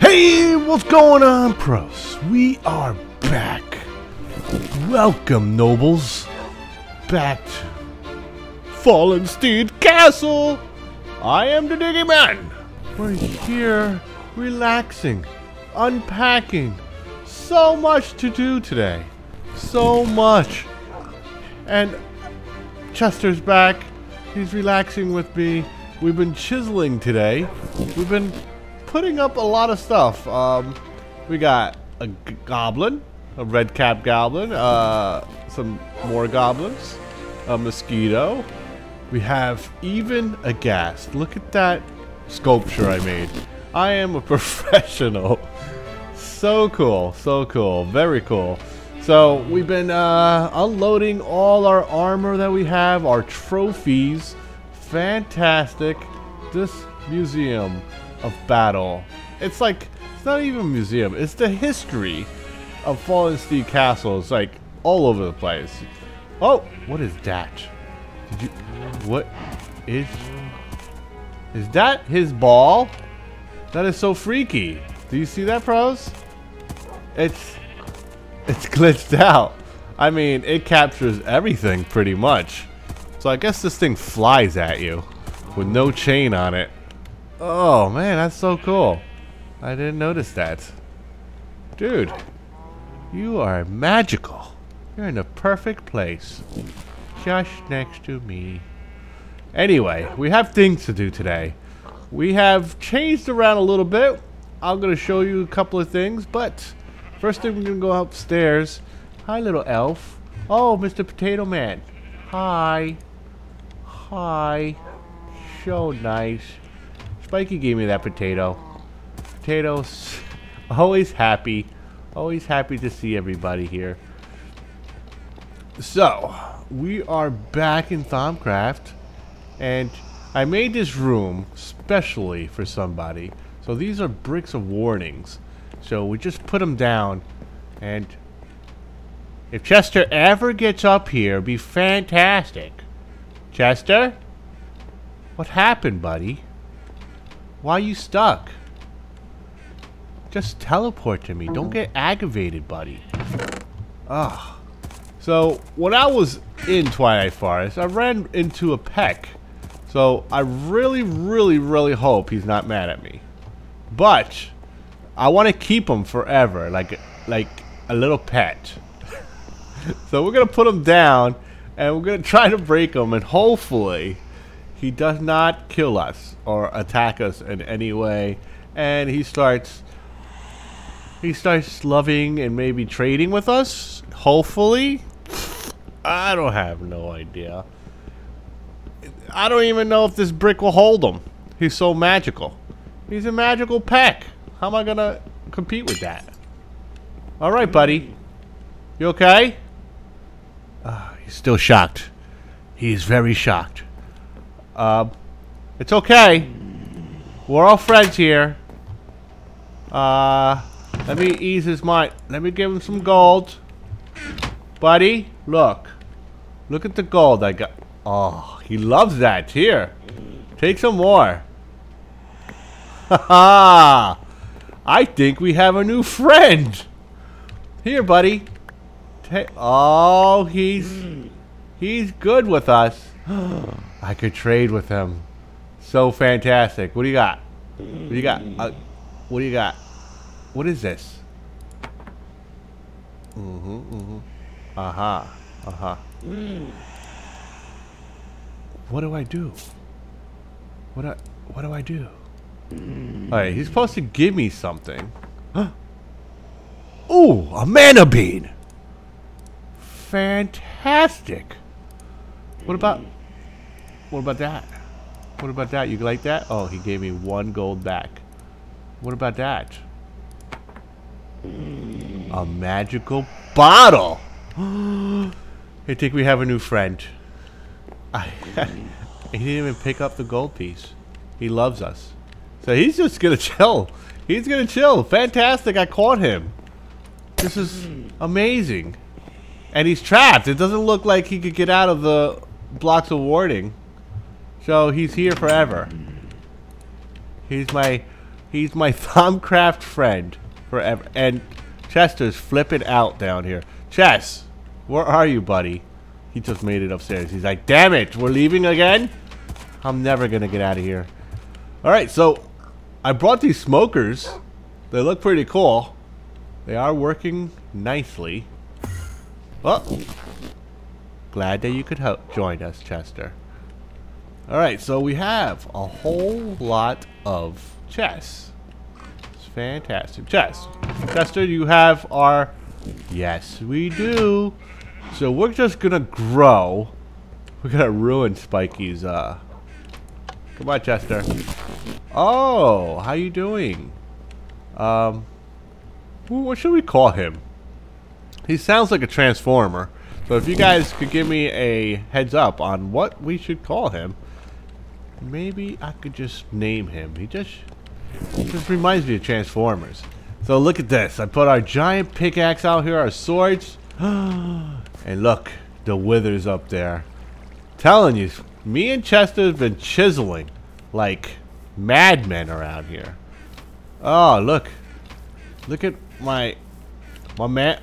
Hey, what's going on, pros? We are back. Welcome, nobles, back to Fallenstein Castle. I am the Diggy Man. We're here relaxing, unpacking. So much to do today. So much. And Chester's back. He's relaxing with me. We've been chiseling today. We've been putting up a lot of stuff. We got a goblin, a red-capped goblin, some more goblins, a mosquito. We have even a ghast. Look at that sculpture I made. I am a professional. So cool, so cool, very cool. So we've been unloading all our armor that we have, our trophies. Fantastic. This museum of battle. It's like, it's not even a museum, it's the history of Fallenstein Castle. It's like all over the place. Oh, what is that? Did you, what is that his ball? That is so freaky. Do you see that, pros? It's glitched out. I mean, it captures everything pretty much. So I guess this thing flies at you with no chain on it. Oh man, that's so cool. I didn't notice that. Dude, you are magical. You're in the perfect place. Just next to me. Anyway, we have things to do today. We have changed around a little bit. I'm gonna show you a couple of things, but first thing, we're gonna go upstairs. Hi, little elf. Oh, Mr. Potato Man. Hi. Hi. So nice. Spiky gave me that potato. Potatoes, always happy. Always happy to see everybody here. So, we are back in Thaumcraft. And I made this room specially for somebody. So these are bricks of warnings. So we just put them down. And if Chester ever gets up here, it'd be fantastic. Chester? What happened, buddy? Why are you stuck? Just teleport to me. Don't get aggravated, buddy. Ugh. So, when I was in Twilight Forest, I ran into a Pech. So, I really, really, really hope he's not mad at me. But, I want to keep him forever. Like a little pet. So, we're going to put him down. And we're going to try to break him. And hopefully he does not kill us or attack us in any way, and he starts loving and maybe trading with us. Hopefully. I don't have no idea. I don't even know if this brick will hold him. He's so magical. He's a magical Pech. How am I gonna compete with that? All right, buddy. You okay? He's still shocked. He's very shocked. It's okay. We're all friends here. Let me ease his mind. Let me give him some gold. Buddy, look. Look at the gold I got. Oh, he loves that. Here. Take some more. Ha-ha! I think we have a new friend. Here, buddy. Oh, he's good with us. I could trade with him. So fantastic. What do you got? What do you got? What do you got? What is this? What do I do? What do I do? Alright, he's supposed to give me something. Ooh, a mana bean! Fantastic! What about that? What about that? You like that? Oh, he gave me one gold back. What about that? A magical bottle. I think we have a new friend. He didn't even pick up the gold piece. He loves us. So he's just gonna chill. He's gonna chill. Fantastic, I caught him. This is amazing. And he's trapped. It doesn't look like he could get out of the blocks of warding. So he's here forever. He's my Thaumcraft friend forever. And Chester's flipping out down here. Chess, where are you, buddy? He just made it upstairs. He's like, damn it, we're leaving again? I'm never gonna get out of here. Alright, so I brought these smokers. They look pretty cool. They are working nicely. Oh, glad that you could help join us, Chester. Alright, so we have a whole lot of chess. It's fantastic. Chess. Chester, you have our... Yes, we do. So we're just gonna grow. We're gonna ruin Spikey's, Come on, Chester. Oh, how you doing? What should we call him? He sounds like a transformer. So if you guys could give me a heads up on what we should call him, maybe I could just name him. He just reminds me of Transformers. So look at this. I put our giant pickaxe out here, our swords. And look, the withers up there. Telling you, me and Chester have been chiseling like madmen around here. Oh, look. Look at my man.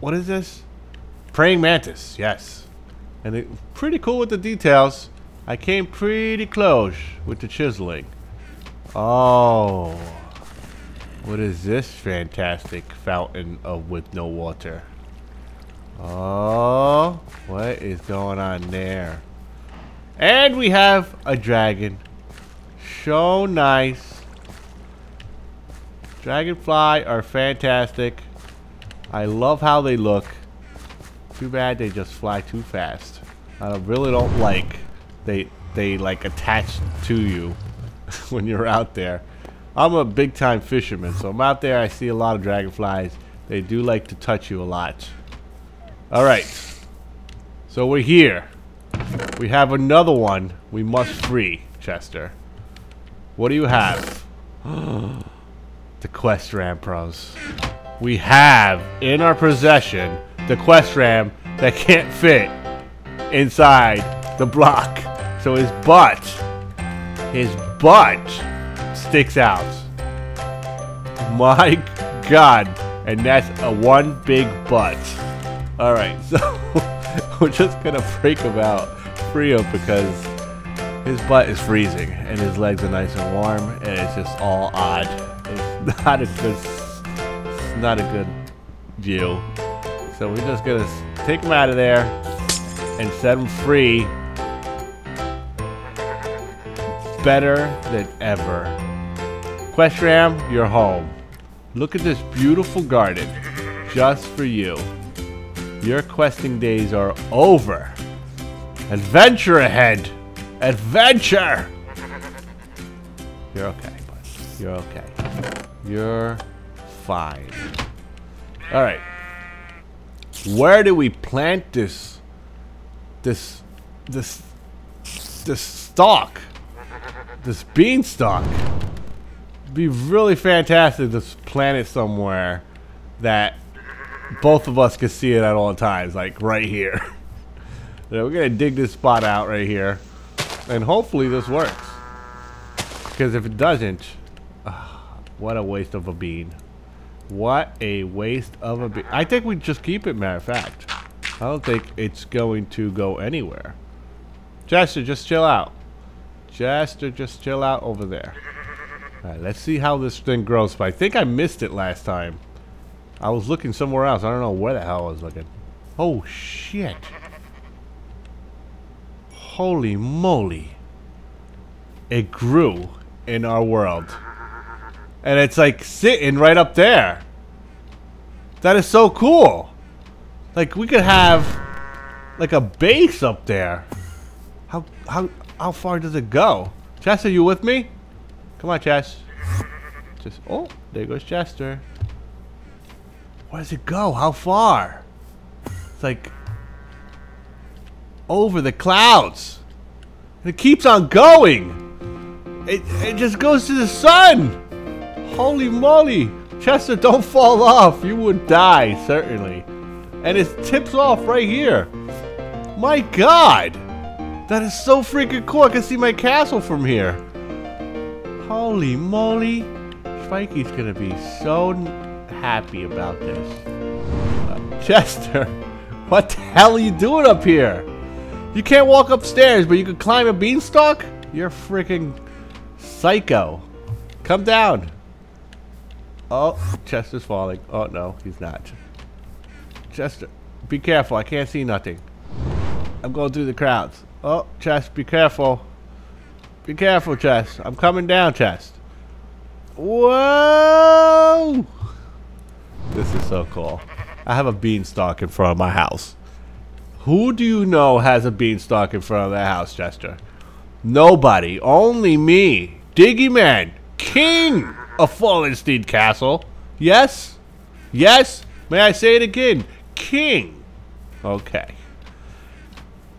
What is this? Praying mantis, yes. And it pretty cool with the details. I came pretty close with the chiseling. Oh. What is this fantastic fountain of with no water? Oh, what is going on there? And we have a dragon. So nice. Dragonfly are fantastic. I love how they look. Too bad they just fly too fast. I really don't like they like attach to you when you're out there. I'm a big time fisherman, so I'm out there, I see a lot of dragonflies. They do like to touch you a lot. Alright, so we're here. We have another one we must free, Chester. What do you have? The quest ram, pros. We have in our possession the quest ram that can't fit inside the block. So his butt sticks out. My God, and that's a one big butt. Alright, so we're just gonna freak him out, free him, because his butt is freezing and his legs are nice and warm, and it's just all odd. It's not a good view. So we're just gonna take him out of there and set him free. Better than ever. Quest Ram, you're home. Look at this beautiful garden, just for you. Your questing days are over. Adventure ahead. Adventure! You're okay, bud. You're okay. You're fine. Alright. Where do we plant this stalk? This beanstalk? It'd be really fantastic to plant it somewhere that both of us can see it at all times, like right here. So we're gonna dig this spot out right here, and hopefully this works. Because if it doesn't, what a waste of a bean! What a waste of a bean! I think we just keep it. Matter of fact, I don't think it's going to go anywhere. Chester, just chill out. Chester, just chill out over there. All right, let's see how this thing grows. But I think I missed it last time. I was looking somewhere else. I don't know where the hell I was looking. Oh, shit. Holy moly. It grew in our world. And it's like sitting right up there. That is so cool. Like we could have like a base up there. How far does it go? Chess, are you with me? Come on, Chess. Just, oh, there goes Chester. Where does it go? How far? It's like over the clouds. And it keeps on going. It just goes to the sun! Holy moly! Chester, don't fall off! You would die, certainly. And it tips off right here. My god! That is so freaking cool! I can see my castle from here. Holy moly! Spikey's gonna be so happy about this. Chester, what the hell are you doing up here? You can't walk upstairs, but you can climb a beanstalk? You're freaking psycho. Come down. Oh, Chester's falling. Oh, no, he's not. Chester, be careful. I can't see nothing. I'm going through the crowds. Oh, Chester, be careful. Be careful, Chester. I'm coming down, Chester. Whoa! This is so cool. I have a beanstalk in front of my house. Who do you know has a beanstalk in front of their house, Chester? Nobody. Only me. Diggy Man. King of Fallenstein Castle. Yes? Yes? May I say it again? King. Okay.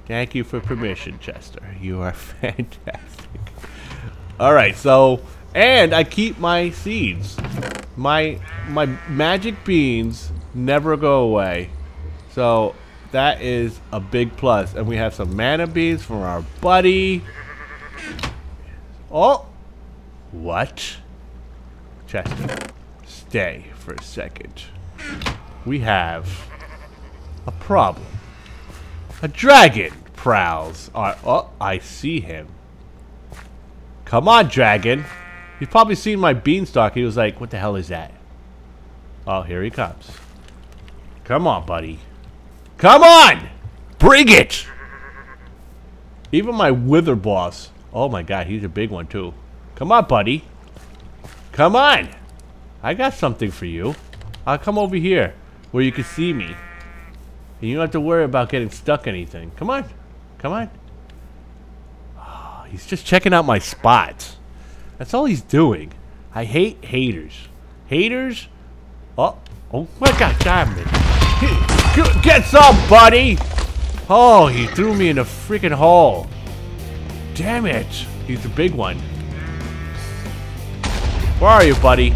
Thank you for permission, Chester. You are fantastic. Alright, so... And I keep my seeds. My magic beans... never go away, so that is a big plus. And we have some mana beans from our buddy. Oh, what? Chester, stay for a second. We have a problem. A dragon prowls. Oh, I see him. Come on, dragon. You've probably seen my beanstalk. He was like, what the hell is that? Oh, here he comes. Come on, buddy. Come on! Bring it! Even my wither boss. Oh my god, he's a big one too. Come on, buddy. Come on! I got something for you. I'll come over here where you can see me. And you don't have to worry about getting stuck in anything. Come on. Come on. Oh, he's just checking out my spots. That's all he's doing. I hate haters. Haters? Oh. Oh my god, damn it. Get some, buddy! Oh, he threw me in a freaking hole. Damn it. He's a big one. Where are you, buddy?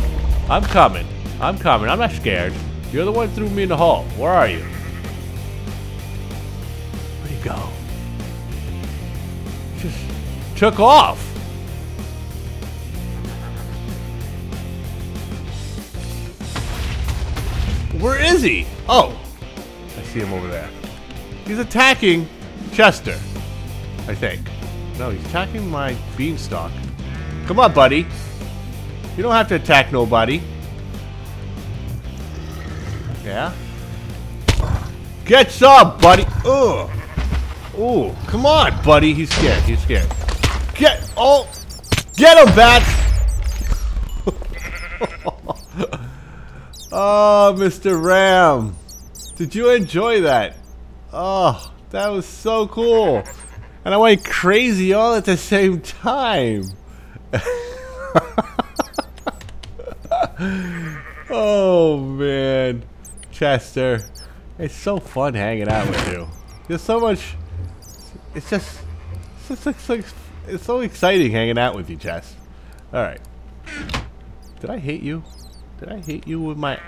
I'm coming. I'm coming. I'm not scared. You're the one who threw me in the hole. Where are you? Where'd he go? Just took off. Where is he? Oh, I see him over there. He's attacking Chester, I think. No, he's attacking my beanstalk. Come on, buddy. You don't have to attack nobody. Yeah? Get some, buddy. Ugh. Ooh, come on, buddy. He's scared. He's scared. Get him, Bats! Oh, Mr. Ram. Did you enjoy that? Oh, that was so cool. And I went crazy all at the same time. Oh, man. Chester, it's so fun hanging out with you. There's so much. It's so exciting hanging out with you, Chester. All right. Did I hate you? Did I hit you with my...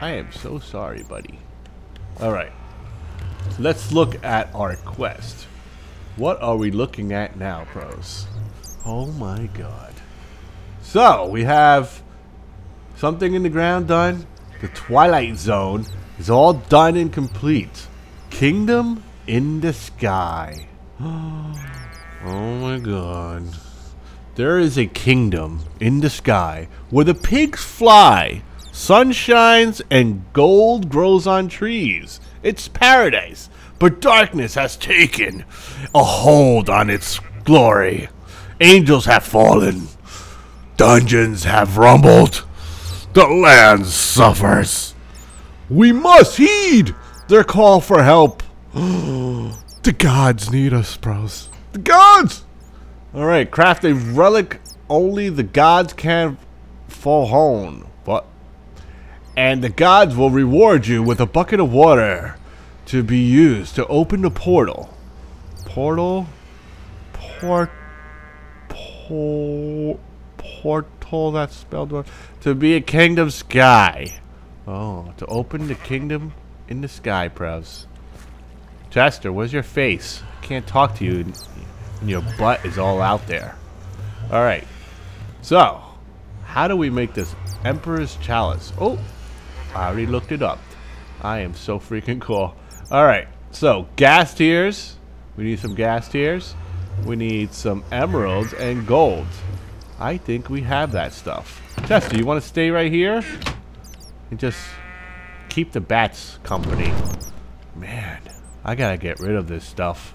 I am so sorry, buddy. Alright. Let's look at our quest. What are we looking at now, pros? Oh my god. So, we have... something in the ground done. The Twilight Zone is all done and complete. Kingdom in the Sky. Oh my god. There is a kingdom in the sky where the pigs fly, sun shines, and gold grows on trees. It's paradise, but darkness has taken a hold on its glory. Angels have fallen. Dungeons have rumbled. The land suffers. We must heed their call for help. The gods need us, bros. The gods! Alright, craft a relic only the gods can forhone. What? And the gods will reward you with a bucket of water to be used to open the portal. Portal? portal, that's spelled wrong. To be a kingdom sky. Oh, to open the kingdom in the sky, Prowse. Chester, where's your face? I can't talk to you and your butt is all out there. Alright. So, how do we make this Emperor's Chalice? Oh, I already looked it up. I am so freaking cool. Alright, so gas tiers. We need some gas tiers. We need some emeralds and gold. I think we have that stuff. Chester, you want to stay right here? And just keep the bats company. Man, I gotta get rid of this stuff.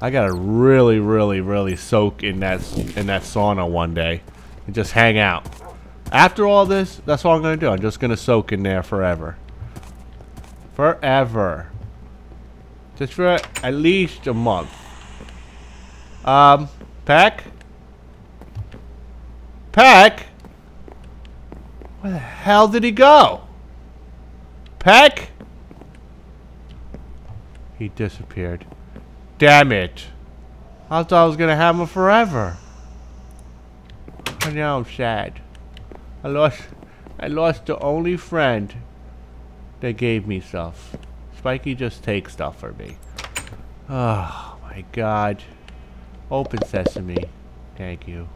I gotta really, really, really soak in that sauna one day. And just hang out. After all this, that's all I'm gonna do. I'm just gonna soak in there forever. Forever. Just for at least a month. Pech? Pech? Where the hell did he go? Pech? He disappeared. Damn it. I thought I was gonna have him forever. And now I'm sad. I lost the only friend that gave me stuff. Spikey just takes stuff for me. Oh my god. Open sesame. Thank you.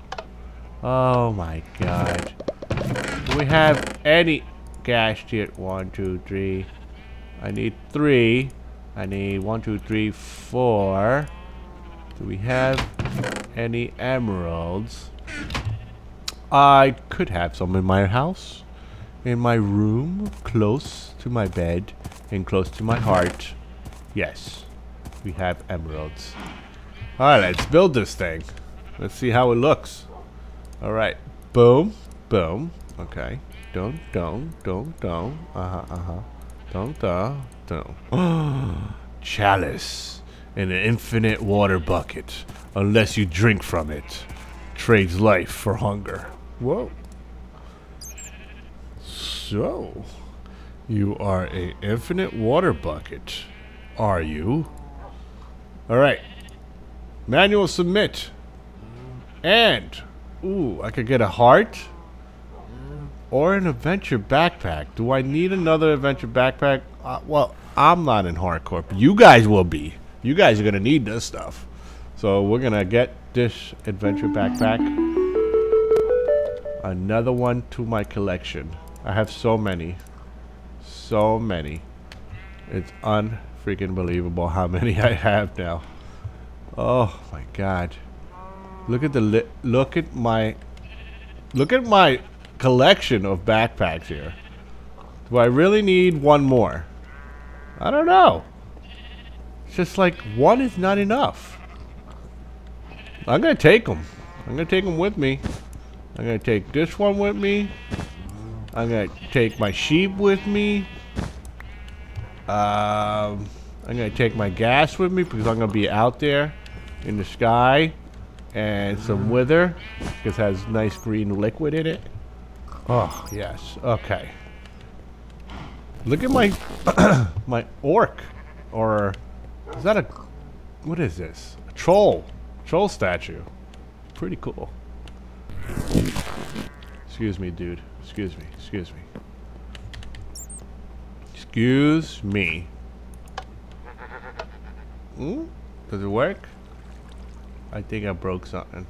Oh my god. Do we have any gas tier? 1, 2, 3. I need 3. I need 1, 2, 3, 4. Do we have any emeralds? I could have some in my house, in my room, close to my bed, and close to my heart. Yes, we have emeralds. Alright, let's build this thing. Let's see how it looks. Alright, boom, boom. Okay, don't. Don't. Chalice in an infinite water bucket, unless you drink from it. Trades life for hunger. Whoa. So, you are an infinite water bucket, are you? Alright. Manual submit. And, ooh, I could get a heart or an adventure backpack. Do I need another adventure backpack? Well, I'm not in hardcore, but you guys will be. You guys are going to need this stuff. So we're going to get this adventure backpack. Another one to my collection. I have so many. So many. It's unfreaking believable how many I have now. Oh my god. Look at the look at my collection of backpacks here. Do I really need one more? I don't know. It's just like one is not enough. I'm gonna take them. I'm gonna take them with me. I'm gonna take this one with me. I'm gonna take my sheep with me. I'm gonna take my gas with me because I'm gonna be out there in the sky, and some wither because it has nice green liquid in it. Oh yes. Okay. Look at my my orc, or is that a, what is this? A troll. Troll statue. Pretty cool. Excuse me, dude. Excuse me. Excuse me. Excuse me. Mm? Does it work? I think I broke something.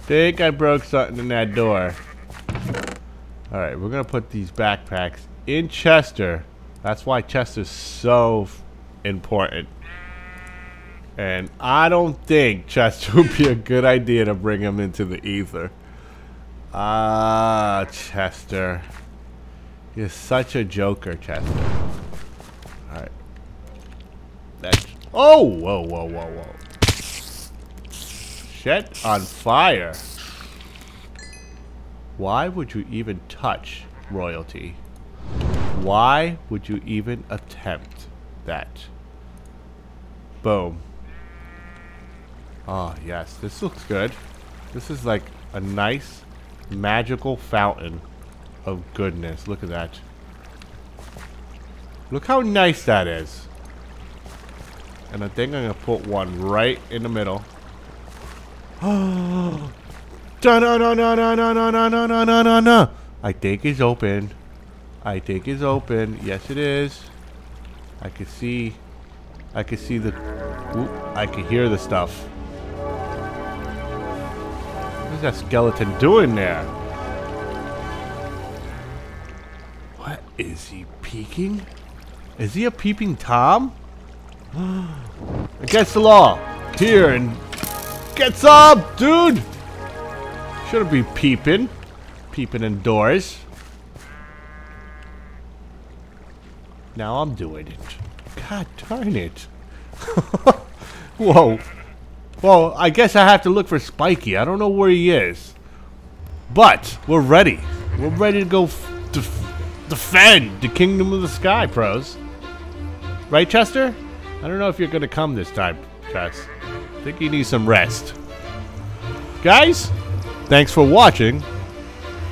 Think I broke something in that door. Alright, we're gonna put these backpacks in Chester. That's why Chester's so important. And I don't think Chester would be a good idea to bring him into the ether. Ah, Chester. You're such a joker, Chester. Alright. That's... Oh! Whoa, whoa, whoa, whoa. Shit on fire. Why would you even touch royalty? Why would you even attempt that? Boom. Oh, yes. This looks good. This is like a nice, magical fountain of goodness. Look at that. Look how nice that is. And I think I'm going to put one right in the middle. Oh, No, no, no, no, no, no, no, no, no, no, no, no. I think it's open. I think it's open. Yes, it is. I can see. I can see the... Ooh, I can hear the stuff. What is that skeleton doing there? What is he peeking? Is he a peeping Tom? Against the law. Here and... Get some, dude! Shouldn't be peeping. Peeping indoors. Now I'm doing it. God darn it. Whoa. Well, I guess I have to look for Spikey. I don't know where he is. But we're ready. We're ready to go defend the Kingdom of the Sky, pros. Right, Chester? I don't know if you're going to come this time, Chess. I think you need some rest. Guys, thanks for watching.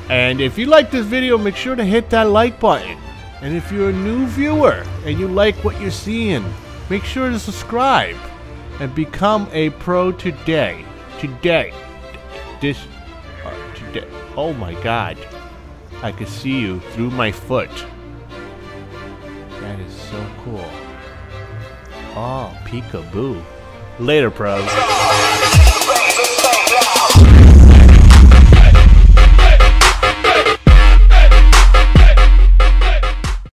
And if you like this video, make sure to hit that like button. And if you're a new viewer and you like what you're seeing, make sure to subscribe and become a pro today. Today. Oh my God. I can see you through my foot. That is so cool. Oh, peekaboo. Later, pros.